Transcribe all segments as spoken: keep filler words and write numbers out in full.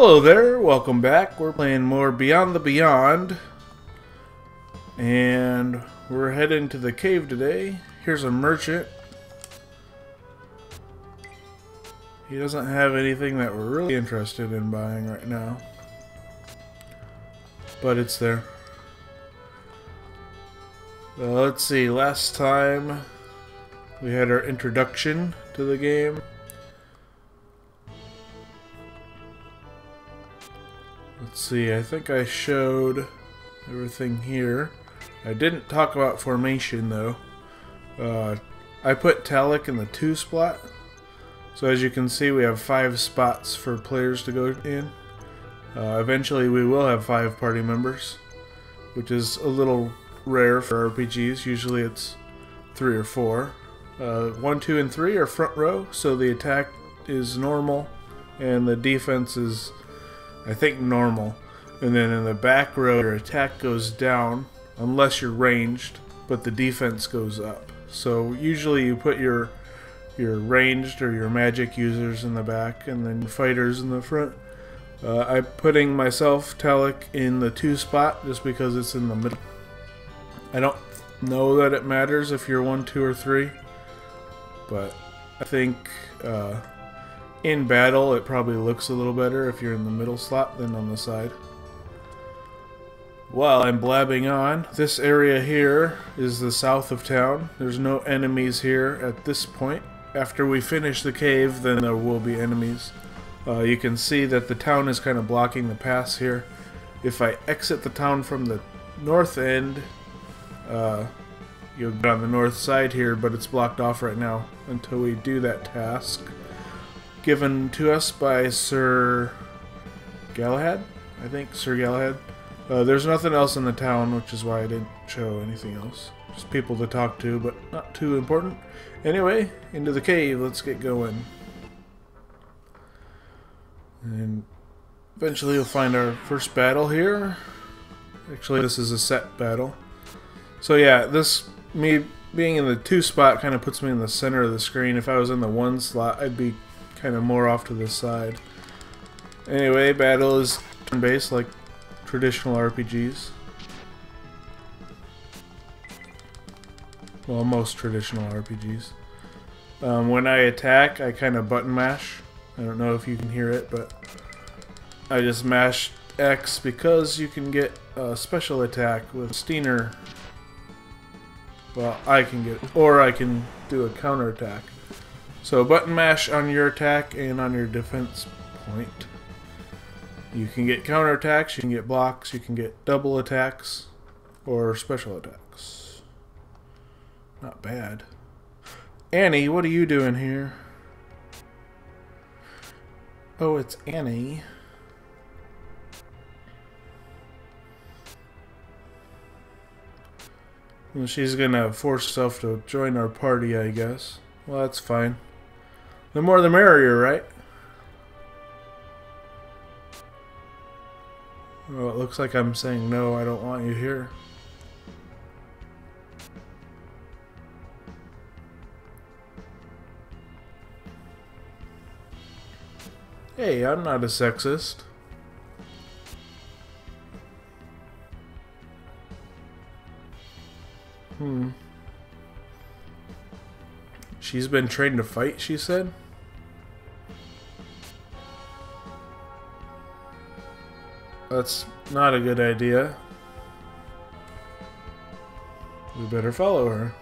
Hello there, welcome back. We're playing more Beyond the Beyond. And we're heading to the cave today. Here's a merchant. He doesn't have anything that we're really interested in buying right now. But it's there. Uh, let's see, last time we had our introduction to the game. Let's see, I think I showed everything here. I didn't talk about formation though. Uh, I put Talic in the two spot. So as you can see, we have five spots for players to go in. Uh, eventually we will have five party members, which is a little rare for R P Gs. Usually it's three or four. Uh, one, two, and three are front row, so the attack is normal and the defense is, I think, normal, and then in the back row your attack goes down unless you're ranged, but the defense goes up. So usually you put your your ranged or your magic users in the back and then fighters in the front. Uh, I'm putting myself, Talic, in the two spot just because it's in the middle. I don't know that it matters if you're one, two, or three, but I think uh, in battle it probably looks a little better if you're in the middle slot than on the side. While I'm blabbing on, this area here is the south of town. There's no enemies here at this point. After we finish the cave, then there will be enemies. Uh, you can see that the town is kind of blocking the pass here. If I exit the town from the north end, uh, you'll get on the north side here, but it's blocked off right now until we do that task given to us by Sir Galahad? I think Sir Galahad. Uh, there's nothing else in the town, which is why I didn't show anything else. Just people to talk to, but not too important. Anyway, into the cave, let's get going. And eventually you'll find our first battle here. Actually, this is a set battle. So yeah, this, me being in the two spot kind of puts me in the center of the screen. If I was in the one slot, I'd be kind of more off to the side. Anyway, battle is turn-based like traditional R P Gs. Well, most traditional R P Gs. Um, when I attack, I kind of button mash. I don't know if you can hear it, but I just mash X because you can get a special attack with Steiner. Well, I can get, or I can do a counter attack. So button mash on your attack and on your defense point. You can get counter attacks, you can get blocks, you can get double attacks, or special attacks. Not bad. Annie, what are you doing here? Oh, it's Annie. Well, she's gonna force herself to join our party, I guess. Well, that's fine. The more the merrier, right? Well, it looks like I'm saying no, I don't want you here. Hey, I'm not a sexist. Hmm. She's been trained to fight, she said? That's not a good idea. We better follow her.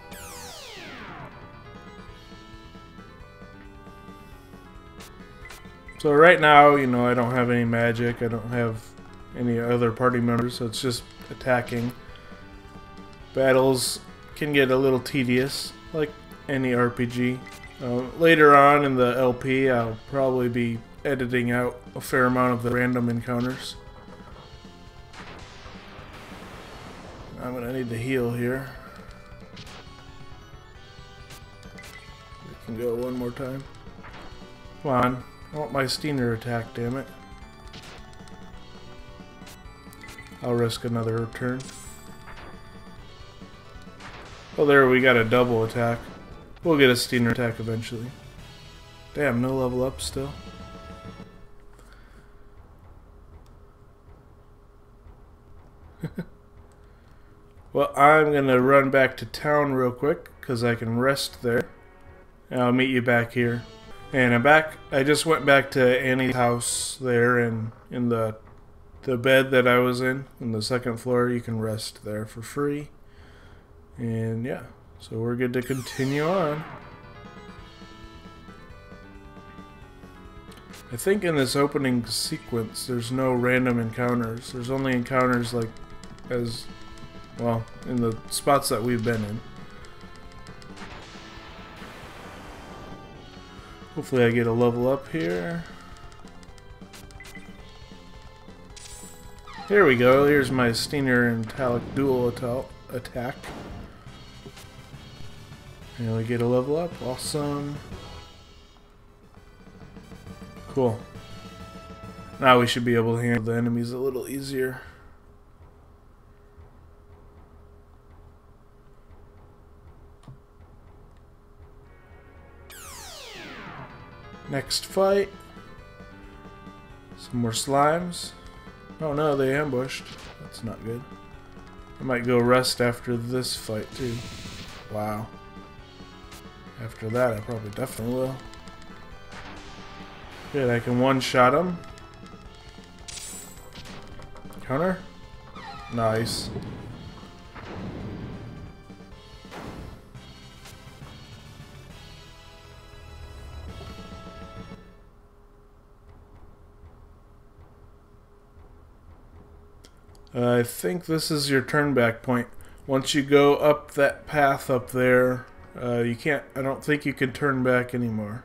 So right now, you know, I don't have any magic. I don't have any other party members, so it's just attacking. Battles can get a little tedious, like any R P G. Uh, later on in the L P, I'll probably be editing out a fair amount of the random encounters. I'm gonna need to heal here. We can go one more time. Come on. I want my Steiner attack, damn it. I'll risk another turn. Oh, there, we got a double attack. We'll get a Steiner attack eventually. Damn, no level up still. Well, I'm gonna run back to town real quick because I can rest there. And I'll meet you back here. And I'm back. I just went back to Annie's house there, and in, in the the bed that I was in on the second floor, you can rest there for free. And yeah, so we're good to continue on. I think in this opening sequence, there's no random encounters. There's only encounters like as well in the spots that we've been in. Hopefully I get a level up here. Here we go, here's my Steiner and Talic dual attack. And we get a level up, awesome. Cool. Now we should be able to handle the enemies a little easier. Next fight. Some more slimes. Oh no, they ambushed. That's not good. I might go rest after this fight too. Wow. After that, I probably definitely will. Good, I can one-shot him. Counter? Nice. I think this is your turn back point. Once you go up that path up there, uh, you can't, I don't think you can turn back anymore.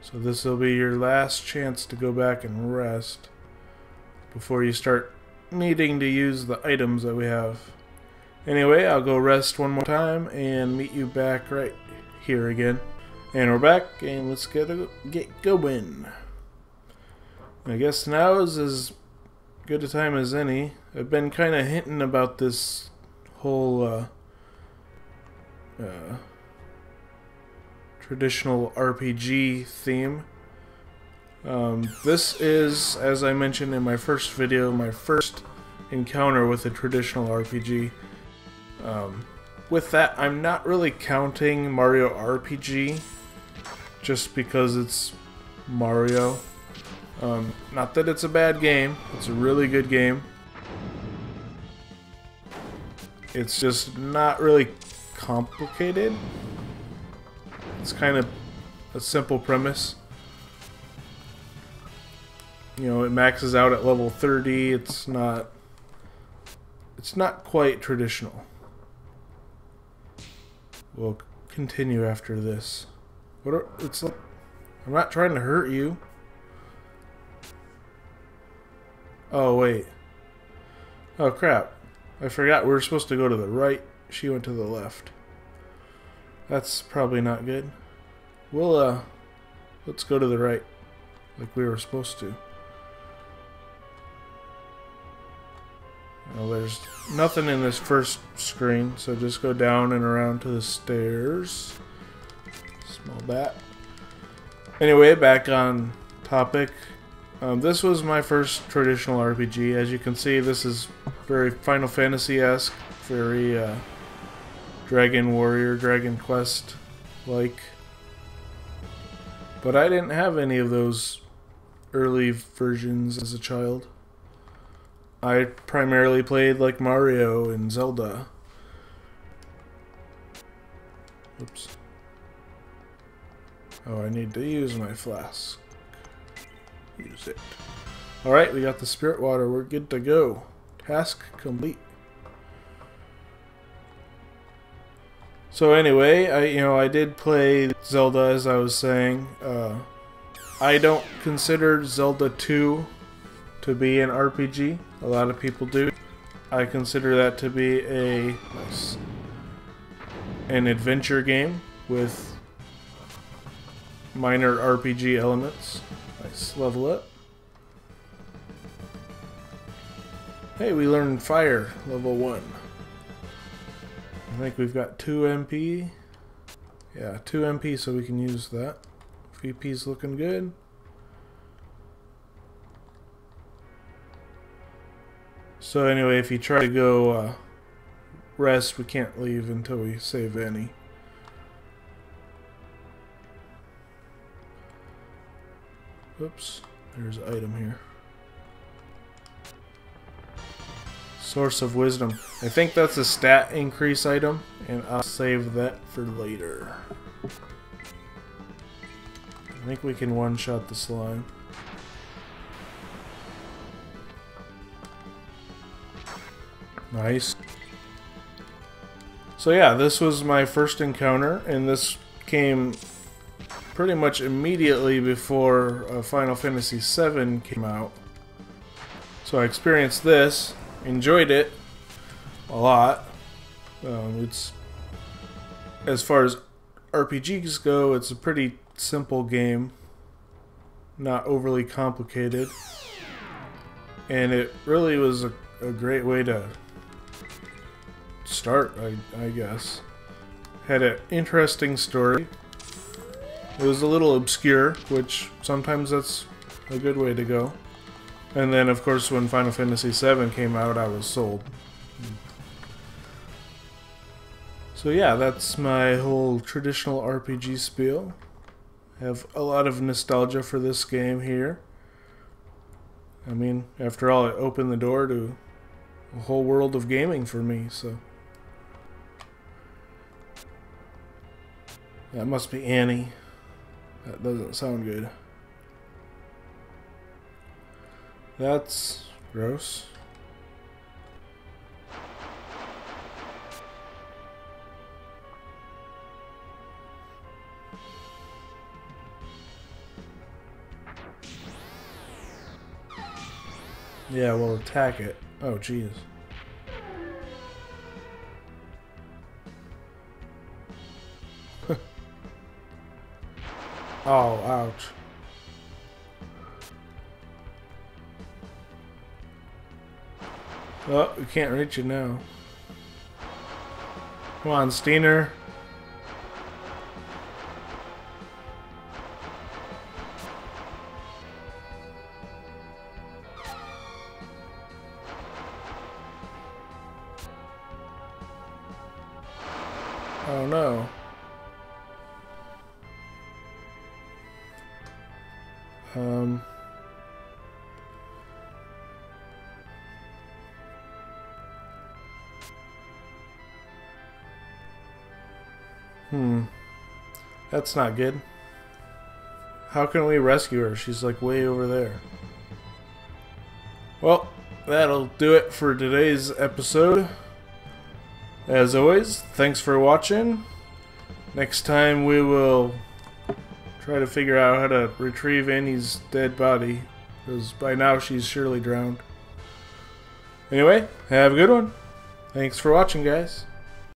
So this will be your last chance to go back and rest before you start needing to use the items that we have. Anyway, I'll go rest one more time and meet you back right here again. And we're back, and let's get, a, get going. I guess now is as good a time as any. I've been kind of hinting about this whole uh, uh, traditional R P G theme. Um, this is, as I mentioned in my first video, my first encounter with a traditional R P G. Um, with that, I'm not really counting Mario R P G just because it's Mario. Um, not that it's a bad game, it's a really good game. It's just not really complicated. It's kind of a simple premise. You know, it maxes out at level thirty, it's not... It's not quite traditional. We'll continue after this. What are, it's like, I'm not trying to hurt you. Oh, wait. Oh, crap. I forgot we were supposed to go to the right. She went to the left. That's probably not good. We'll, uh... let's go to the right. Like we were supposed to. Well, there's nothing in this first screen, so just go down and around to the stairs. Smell that. Anyway, back on topic. Um, this was my first traditional R P G. As you can see, this is very Final Fantasy-esque, very uh, Dragon Warrior, Dragon Quest-like. But I didn't have any of those early versions as a child. I primarily played like Mario and Zelda. Oops. Oh, I need to use my flask. Use it. Alright, we got the spirit water. We're good to go. Task complete. So anyway, I you know I did play Zelda, as I was saying. Uh, I don't consider Zelda two to be an R P G. A lot of people do. I consider that to be a nice, an adventure game with minor R P G elements. Nice, level up. Hey, we learned fire, level one. I think we've got two M P. Yeah, two M P, so we can use that. V P's looking good. So anyway, if you try to go uh, rest, we can't leave until we save Annie. Oops, there's an item here. Source of Wisdom. I think that's a stat increase item, and I'll save that for later. I think we can one-shot the slime. Nice. So yeah, this was my first encounter, and this came pretty much immediately before uh, Final Fantasy seven came out. So I experienced this. Enjoyed it a lot. Um, it's, as far as R P Gs go, it's a pretty simple game, not overly complicated, and it really was a, a great way to start, I, I guess. Had an interesting story. It was a little obscure, which sometimes that's a good way to go. And then, of course, when Final Fantasy seven came out, I was sold. So yeah, that's my whole traditional R P G spiel. I have a lot of nostalgia for this game here. I mean, after all, it opened the door to a whole world of gaming for me, so... That must be Annie. That doesn't sound good. That's gross. Yeah, we'll attack it. Oh, jeez. Oh, ouch. Oh, we can't reach you now. Come on, Steiner. Oh no. Um... Hmm. That's not good. How can we rescue her? She's like way over there. Well, that'll do it for today's episode. As always, thanks for watching. Next time we will try to figure out how to retrieve Annie's dead body, because by now she's surely drowned. Anyway, have a good one. Thanks for watching, guys.